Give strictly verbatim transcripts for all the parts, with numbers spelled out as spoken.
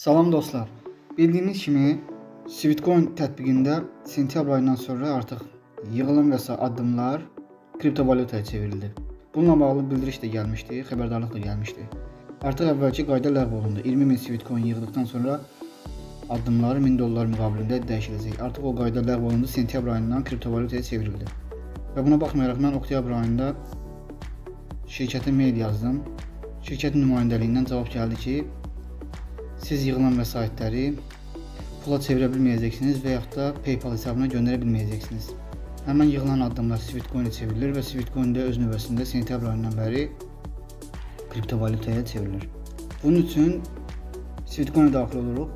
Salam dostlar, bildiyiniz kimi Sweatcoin tətbiqində sentyabr ayından sonra artıq yığılan və sair addımlar kriptovalyutaya çevrildi. Bununla bağlı bildiriş də gəlmişdi, xəbərdarlıq da gəlmişdi. Artıq əvvəlki qayda ləğv olundu. iyirmi min Sweatcoin yığdıqdan sonra addımları min dollar müqabilində dəyişiləcək. Artıq o qayda ləğv olundu, sentyabr ayından kriptovalyutaya çevrildi. Və buna baxmayaraq mən oktyabr ayında şirkətin mail yazdım. Şirkətin nümayəndəliyindən cavab gəldi ki, siz yığılan vəsaitləri pula çevirə bilməyəcəksiniz və yaxud da PayPal hesabına göndərə bilməyəcəksiniz. Həmin yığılan addımlar Sweatcoin-ə çevrilir və Sweatcoin də öz növbəsində sentyabr ayından bəri kriptovalyutaya çevrilir. Bunun üçün Sweatcoin-ə daxil oluruq.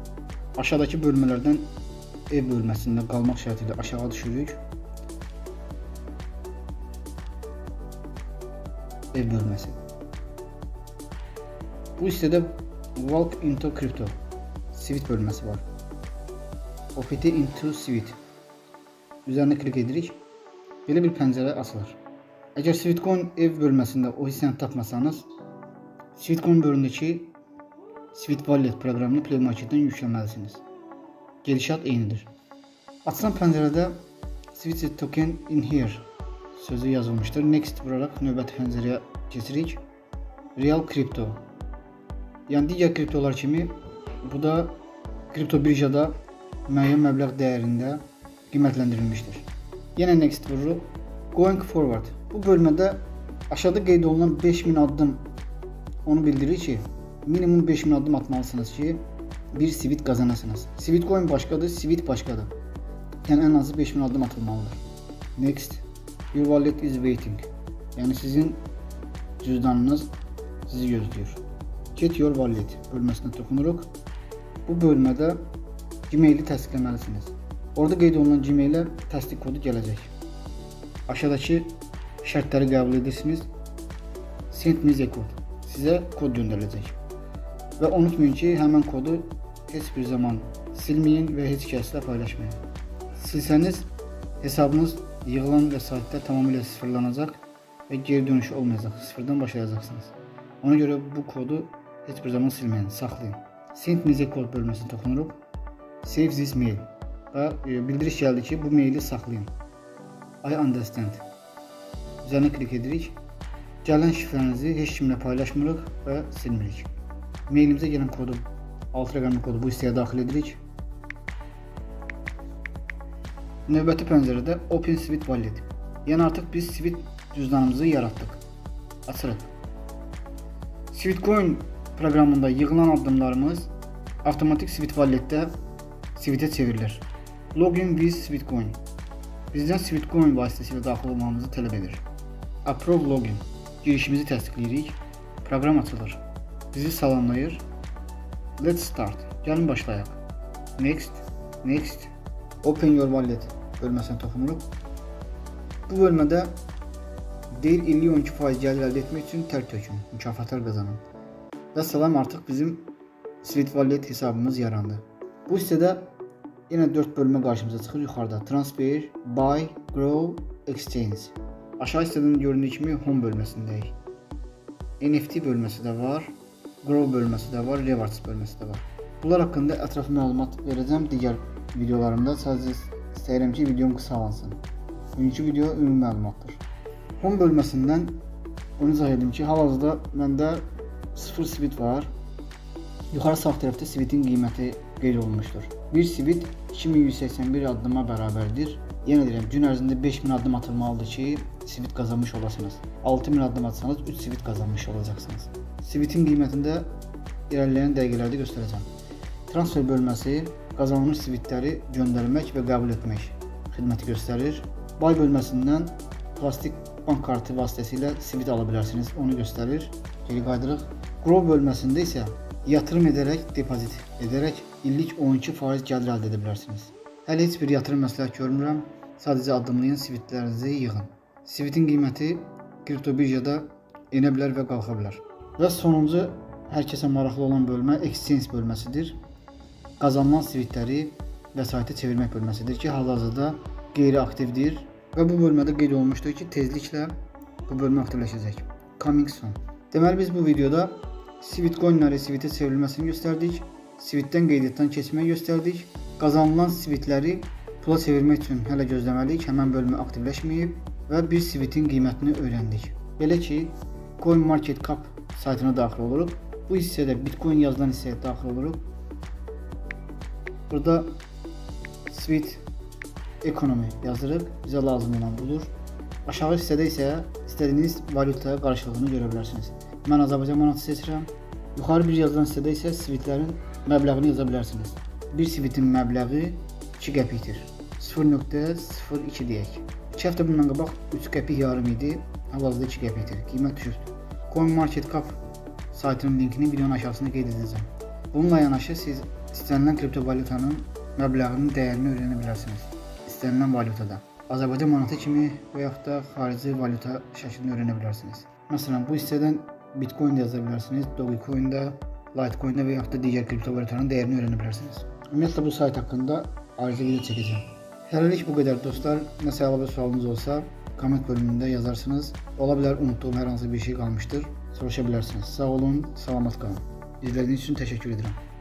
Aşağıdakı bölmələrdən ev bölməsində qalmaq şərti ilə aşağı düşürük. Ev bölməsi. Bu hissədə Walk into Crypto Sweet bölməsi var. Opt into Sweet üzərinə klik edirik. Belə bir pəncərə açılır. Əgər Sweatcoin ev bölməsində o hissəni tapmasanız, Sweatcoin bölümündəki Sweat Wallet proqramını Play Marketdən yükləməlisiniz. Gedişat eynidir. Açılan pəncərədə Sweat token in here sözü yazılmışdır. Next vuraraq növbəti pəncərəyə keçirik. Real Crypto, yəni digər kriptolar kimi bu da kripto birjada müəyyən məbləğ dəyərində qiymətləndirilmişdir. Yenə next vururuq. Going forward. Bu bölmədə aşağıda qeyd olunan beş min addım onu bildirir ki, minimum beş min addım atmalısınız ki, bir sweat qazanasınız. Sweatcoin başqadır, sweat başqadır. Yəni ən azı beş min addım atılmalıdır. Next. Your wallet is waiting. Yəni sizin cüzdanınız sizi gözləyir. Get Your Wallet bölməsinə toxunuruq. Bu bölmədə Gmail-i təsdiqləməlisiniz. Orada qeyd olunan Gmail-ə təsdiq kodu gələcək. Aşağıdakı şərtləri qəbul edirsiniz. Send me the code. Sizə kod göndəriləcək. Və unutmayın ki, həmin kodu heç bir zaman silməyin və heç kəslə paylaşmayın. Silsəniz, hesabınız yığılan vəsaitdə tamamilə sıfırlanacaq və geri dönüşü olmayacaq. Sıfırdan başlayacaqsınız. Ona görə bu kodu heç bir zaman silməyin, saxlayın. Send me the code bölməsini toxunuruq. Save this mail. Və bildiriş gəldi ki, bu maili saxlayın. I understand. Üzərinə klik edirik. Gələn şifrənizi heç kimlə paylaşmırıq və silmirik. Mailimizə gələn kodu, altı rəqəmli kodu bu hissəyə daxil edirik. Növbəti pəncərədə Open Sweat Wallet. Yəni artıq biz Sweat cüzdanımızı yaratdıq. Açırıq. Sweatcoin proqramında yığılan addımlarımız avtomatik Sweat Wallet-də Sweat-ə çevrilir. Login with Sweatcoin bizdən Sweatcoin vasitəsilə daxil olmamızı tələb edir. Approve Login girişimizi təsdiqləyirik. Proqram açılır. Bizi salamlayır. Let's start. Gəlin başlayaq. Next, next. Open Your Wallet bölməsinə toxunuruq. Bu bölmədə deyil illik on iki faiz gəlir əldə etmək üçün tər tökün, mükafatlar qazanın. Və salam, artıq bizim Sweat Wallet hesabımız yarandı. Bu hissədə yenə dörd bölmə qarşımıza çıxır yuxarıda. Transfer, Buy, Grow, Exchange. Aşağı hissədən göründüyü kimi Home bölməsindəyik. N F T bölməsi də var, Grow bölməsi də var, Rewards bölməsi də var. Bunlar haqqında ətraflı məlumat verəcəm digər videolarımda. Sadəcə istəyirəm ki, videom qısalansın. Bugünkü video ümumi məlumatdır. Home bölməsindən onu izah edim ki, hal-hazırda məndə sıfır sweat var. Yuxarı sağ tərəfdə sweatin qiyməti qeyd olunmuşdur. Bir sweat iki min yüz səksən bir addıma bərabərdir. Yenə deyirəm, gün ərzində beş min addım atılmalıdır ki, sweat qazanmış olasınız. altı min addım atsanız üç sweat qazanmış olacaqsınız. Sweatin qiymətində irəliləyən dəqiqələrdə göstərəcəm. Transfer bölməsi qazanılmış sweatləri göndərmək və qəbul etmək xidməti göstərir. Buy bölməsindən plastik bank kartı vasitəsilə sweat ala bilərsiniz, onu göstərir. Geri qaydırıq. Grow bölməsində isə yatırım edərək, depozit edərək illik on iki faiz gəlir əldə edə bilərsiniz. Hələ heç bir yatırım məsləhət görmürəm, sadəcə addımlayın, sweatlərinizi yığın. Sweatin qiyməti kripto birjada enə bilər və qalxa bilər. Və sonuncu, hər kəsə maraqlı olan bölmə Exchange bölməsidir. Qazanılan sweatləri vəsaitə çevirmək bölməsidir ki, hal-hazırda qeyri-aktivdir. Və bu bölmədə qeyd olunmuşdur ki, tezliklə bu bölmə aktivləşəcək. Coming soon. Deməli, biz bu videoda Sweatcoin-lərin Sweat-ə çevrilməsini göstərdik. Sweet'ten qeydiyyatdan keçməyi göstərdik. Qazanılan Sweet'ləri pula çevirmək üçün hələ gözləməliyik, həmən bölümü aktivləşməyib və bir Sweet'in qiymətini öyrəndik. Belə ki, CoinMarketCap saytına daxil oluruq. Bu hissədə Bitcoin yazılan hissəyə daxil oluruq. Burada Sweet Ekonomi yazırıq, bizə lazım olan budur. Aşağı hissədə isə istədiyiniz valyuta qarşılığını görə bilərsiniz. Mən Azərbaycan manatı seçirəm. Yuxarı bir yazılan hissədə isə Sweet'lərin məbləğini yaza bilərsiniz. Bir Sweet'in məbləği iki qəpikdir. sıfır nöqtə sıfır iki deyək. iki həftə bundan qabaq üç qəpik yarım idi. Hal-hazırda iki qəpikdir. Qiymət düşübdür. CoinMarketCap saytının linkini videonun aşağısında qeyd edəcəm. Bununla yanaşı siz istənilən kriptovalyutanın məbləğinin dəyərini öyrənə bilərsiniz. İstənilən valyutada. Azərbaycan manatı kimi və yaxud da xarici valyuta şəklində öyrənə bilərsiniz. Məsələn, bu hissədən Bitcoin yaza bilərsiniz, Dogecoin'da, Litecoin'da və yaxud da digər kriptovalyutanın dəyərini öyrənə bilərsiniz. Ümumiyyətlə, bu sayt haqqında ayrıca video çəkəcəm. Hələlik bu qədər dostlar. Nəsə əlavə sualınız olsa, komment bölümündə yazarsınız. Ola bilər unutduğum hər hansı bir şey qalmışdır, soruşa bilərsiniz. Sağ olun, salamat qalın. İzlədiyiniz üçün təşəkkür edirəm.